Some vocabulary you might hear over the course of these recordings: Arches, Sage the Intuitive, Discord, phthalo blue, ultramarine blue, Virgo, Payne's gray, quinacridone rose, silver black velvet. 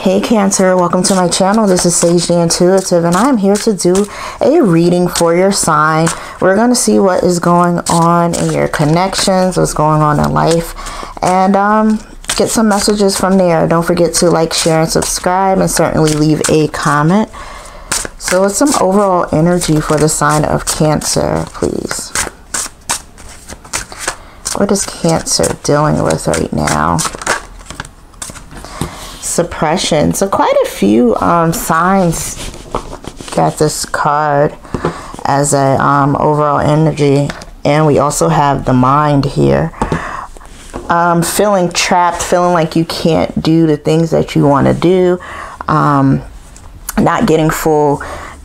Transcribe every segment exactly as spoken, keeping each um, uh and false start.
Hey Cancer, welcome to my channel. This is Sage the Intuitive and I'm here to do a reading for your sign. We're going to see what is going on in your connections, what's going on in life, and um, get some messages from there. Don't forget to like, share, and subscribe, and certainly leave a comment. So it's some overall energy for the sign of Cancer, please. What is Cancer dealing with right now? Suppression. So quite a few um, signs got this card as a um, overall energy, and we also have the mind here. Um, feeling trapped, feeling like you can't do the things that you want to do, um, not getting full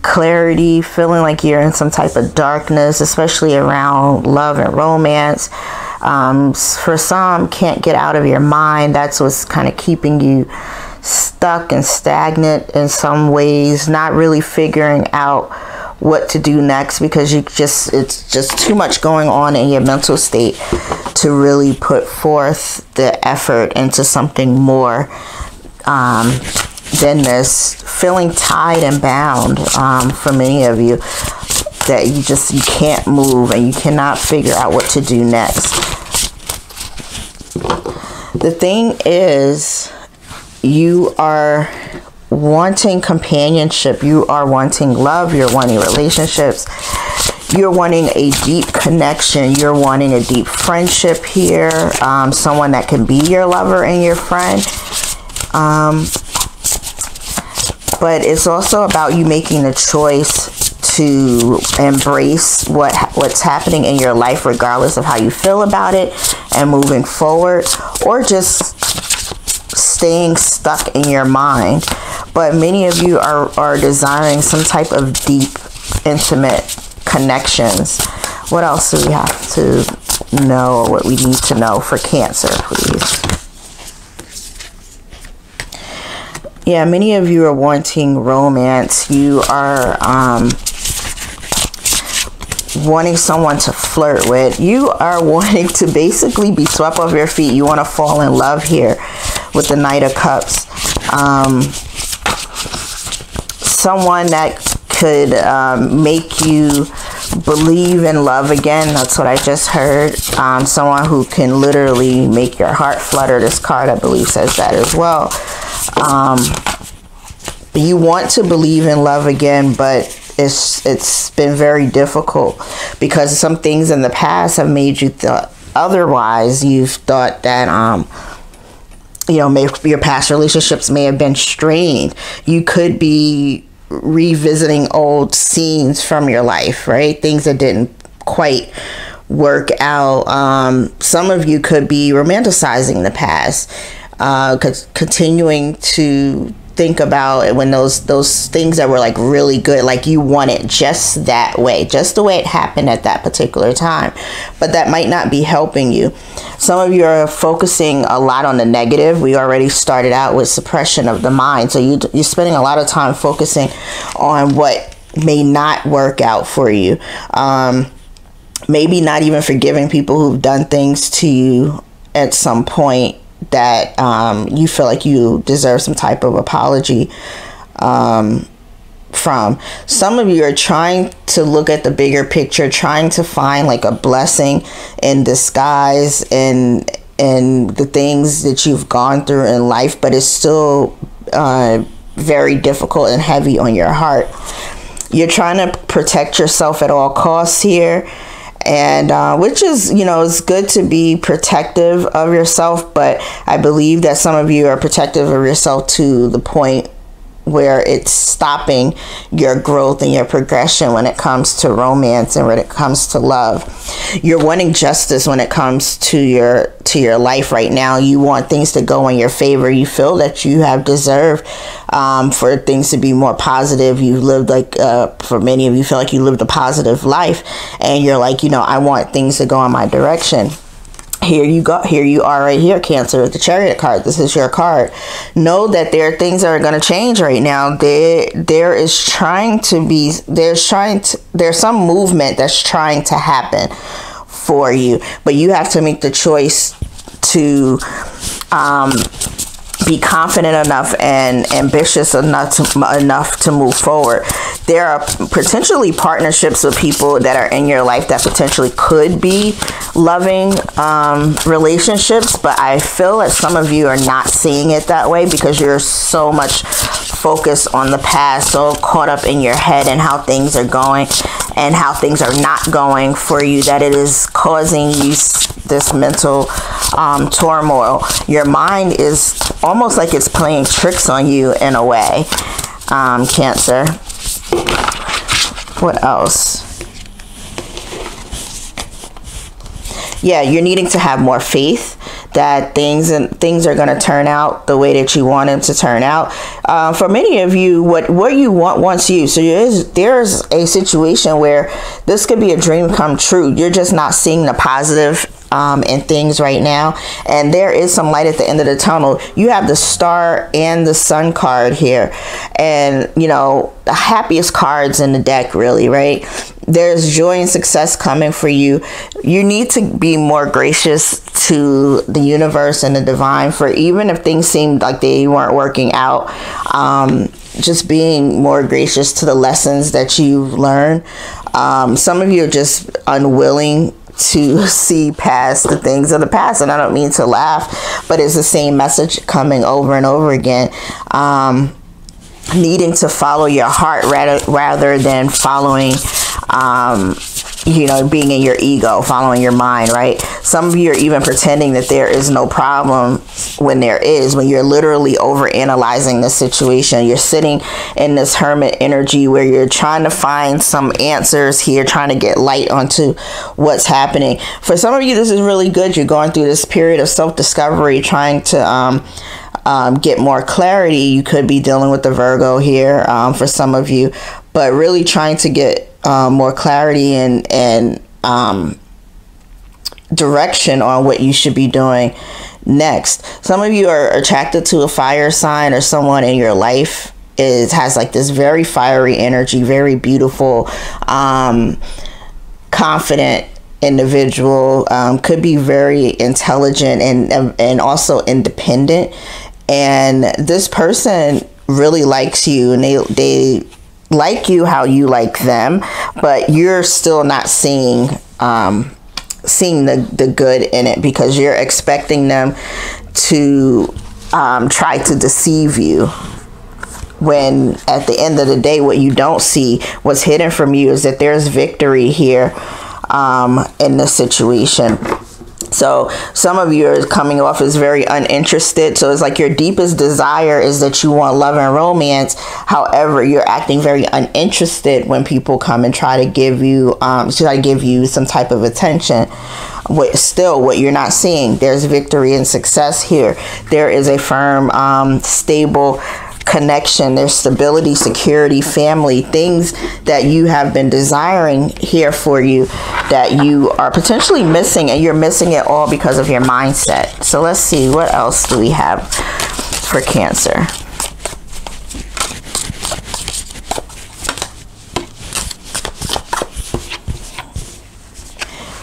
clarity, feeling like you're in some type of darkness, especially around love and romance. Um, for some, can't get out of your mind. That's what's kind of keeping you stuck and stagnant in some ways, not really figuring out what to do next because you just it's just too much going on in your mental state to really put forth the effort into something more um, than this. Feeling tied and bound um, for many of you, that you just you can't move and you cannot figure out what to do next. The thing is, you are wanting companionship, you are wanting love, you're wanting relationships, you're wanting a deep connection, you're wanting a deep friendship here, um, someone that can be your lover and your friend. Um, but it's also about you making the choice to embrace what what's happening in your life, regardless of how you feel about it, and moving forward, or just staying stuck in your mind. But many of you are, are desiring some type of deep, intimate connections. What else do we have to know, or what we need to know for Cancer, please? Yeah, many of you are wanting romance. You are um, wanting someone to flirt with. You are wanting to basically be swept off your feet. You want to fall in love here with the Knight of Cups. Um, someone that could um, make you believe in love again. That's what I just heard. Um, someone who can literally make your heart flutter. This card, I believe, says that as well. Um, you want to believe in love again, but it's it's been very difficult because some things in the past have made you thought otherwise. You've thought that um you know, maybe your past relationships may have been strained. You could be revisiting old scenes from your life, right? Things that didn't quite work out. Um, some of you could be romanticizing the past, uh, continuing to think about it when those those things that were like really good, like you want it just that way, just the way it happened at that particular time, but that might not be helping you. Some of you are focusing a lot on the negative. We already started out with suppression of the mind, so you, you're spending a lot of time focusing on what may not work out for you. Um, maybe not even forgiving people who've done things to you at some point that um, you feel like you deserve some type of apology um, from. Some of you are trying to look at the bigger picture, trying to find like a blessing in disguise and and the things that you've gone through in life, but it's still uh, very difficult and heavy on your heart. You're trying to protect yourself at all costs here. And uh, which is, you know, it's good to be protective of yourself, but I believe that some of you are protective of yourself to the point where it's stopping your growth and your progression when it comes to romance and when it comes to love. You're wanting justice when it comes to your to your life right now. You want things to go in your favor. You feel that you have deserved um, for things to be more positive. You've lived like, uh, for many of you, feel like you lived a positive life, and you're like, you know, I want things to go in my direction. Here you go. Here you are right here, Cancer, with the Chariot card. This is your card. Know that there are things that are going to change right now. There, there is trying to be, there's trying to, there's some movement that's trying to happen for you, but you have to make the choice to um, be confident enough and ambitious enough to, enough to move forward. There are potentially partnerships with people that are in your life that potentially could be loving um, relationships, but I feel that some of you are not seeing it that way because you're so much focused on the past, so caught up in your head and how things are going and how things are not going for you, that it is causing you this mental um, turmoil. Your mind is almost like it's playing tricks on you in a way, um, Cancer. What else? Yeah, you're needing to have more faith that things and things are going to turn out the way that you want them to turn out. Uh, for many of you, what what you want wants you. So there's, there's a situation where this could be a dream come true. You're just not seeing the positive um, in things right now. And there is some light at the end of the tunnel. You have the star and the sun card here. And, you know, the happiest cards in the deck, really, right? There's joy and success coming for you. You need to be more gracious to the universe and the divine, for even if things seemed like they weren't working out, um, just being more gracious to the lessons that you've learned. Um, some of you are just unwilling to see past the things of the past, and I don't mean to laugh, but it's the same message coming over and over again. Um, needing to follow your heart rather, rather than following um you know, being in your ego, following your mind, right? Some of you are even pretending that there is no problem when there is, when you're literally overanalyzing the situation. You're sitting in this hermit energy where you're trying to find some answers here, trying to get light onto what's happening. For some of you, this is really good. You're going through this period of self-discovery, trying to um Um, get more clarity. You could be dealing with the Virgo here um, for some of you, but really trying to get uh, more clarity and, and um, direction on what you should be doing next. Some of you are attracted to a fire sign, or someone in your life is has like this very fiery energy, very beautiful, um, confident individual, um, could be very intelligent and, and also independent. And this person really likes you, and they, they like you how you like them, but you're still not seeing um, seeing the, the good in it, because you're expecting them to um, try to deceive you, when at the end of the day, what you don't see, what's hidden from you, is that there's victory here um, in this situation. So some of you are coming off as very uninterested. So it's like your deepest desire is that you want love and romance. However, you're acting very uninterested when people come and try to give you, um, try to give you some type of attention. What, still, what you're not seeing, there's victory and success here. There is a firm, um, stable connection. There's stability, security, family, things that you have been desiring here for you that you are potentially missing, and you're missing it all because of your mindset. So let's see, what else do we have for Cancer?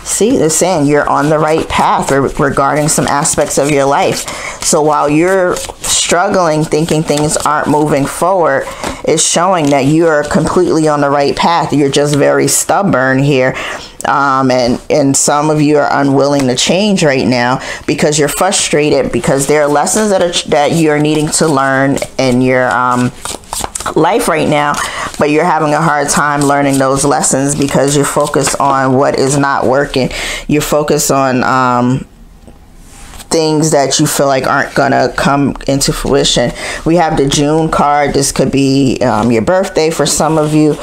See, they're saying you're on the right path regarding some aspects of your life. So while you're struggling, thinking things aren't moving forward, it's showing that you are completely on the right path. You're just very stubborn here. Um, and, and some of you are unwilling to change right now because you're frustrated, because there are lessons that are, that you're needing to learn in your um, life right now, but you're having a hard time learning those lessons because you're focused on what is not working. You're focused on um, things that you feel like aren't gonna come into fruition. We have the June card. This could be um, your birthday for some of you,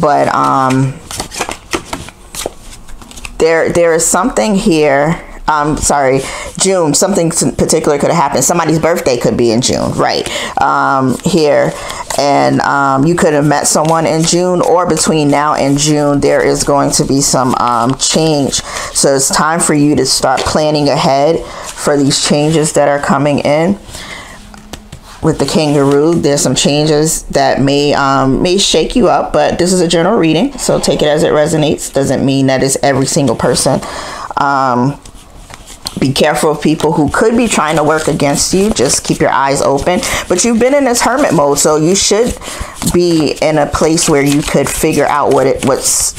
but um, there there is something here. Um, sorry, June, something particular could have happened. Somebody's birthday could be in June, right? Um, here. And um, you could have met someone in June, or between now and June, there is going to be some um, change. So it's time for you to start planning ahead for these changes that are coming in. With the kangaroo, there's some changes that may um, may shake you up, but this is a general reading, so take it as it resonates. Doesn't mean that it's every single person. Um, Be careful of people who could be trying to work against you. Just keep your eyes open. But you've been in this hermit mode, so you should be in a place where you could figure out what it what's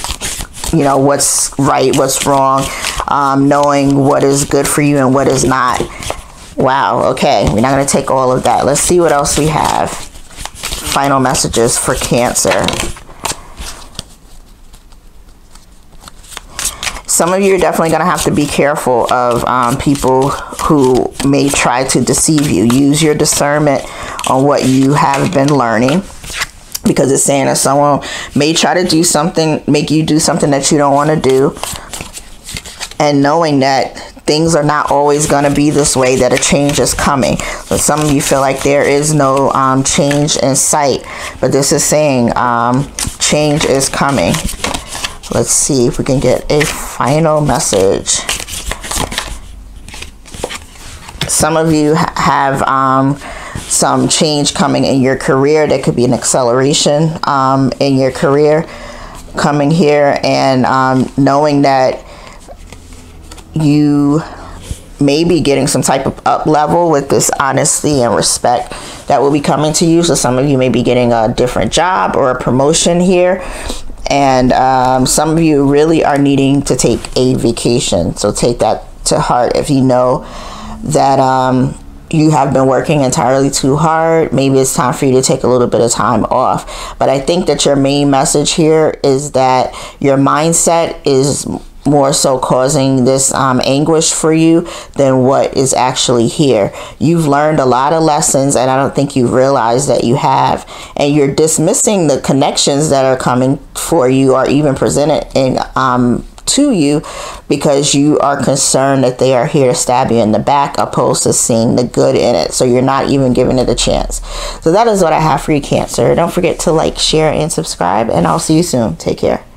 you know what's right, what's wrong, um, knowing what is good for you and what is not. Wow. Okay, we're not going to take all of that. Let's see what else we have. Final messages for Cancer. Some of you are definitely going to have to be careful of um, people who may try to deceive you. Use your discernment on what you have been learning, because it's saying that someone may try to do something, make you do something that you don't want to do. And knowing that things are not always going to be this way, that a change is coming. But some of you feel like there is no um, change in sight. But this is saying um, change is coming. Let's see if we can get a final message. Some of you ha have um, some change coming in your career. There could be an acceleration um, in your career coming here. And um, knowing that you may be getting some type of up level with this honesty and respect that will be coming to you. So some of you may be getting a different job or a promotion here. And um, some of you really are needing to take a vacation. So take that to heart. If you know that um, you have been working entirely too hard, maybe it's time for you to take a little bit of time off. But I think that your main message here is that your mindset is more so causing this um, anguish for you than what is actually here. You've learned a lot of lessons, and I don't think you realize that you have. And you're dismissing the connections that are coming for you or even presented in um, to you, because you are concerned that they are here to stab you in the back, opposed to seeing the good in it. So you're not even giving it a chance. So that is what I have for you, Cancer. Don't forget to like, share, and subscribe, and I'll see you soon. Take care.